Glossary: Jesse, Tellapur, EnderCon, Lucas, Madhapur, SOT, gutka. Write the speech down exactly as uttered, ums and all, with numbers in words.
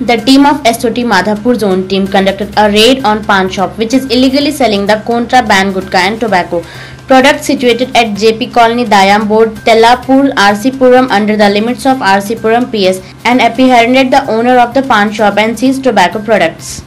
The team of S O T Madhapur zone team conducted a raid on pawn shop which is illegally selling the contraband gutka and tobacco products situated at J P Colony, Dayam Board, Tellapur, R C Puram under the limits of R C Puram P S and apprehended the owner of the pawn shop and seized tobacco products.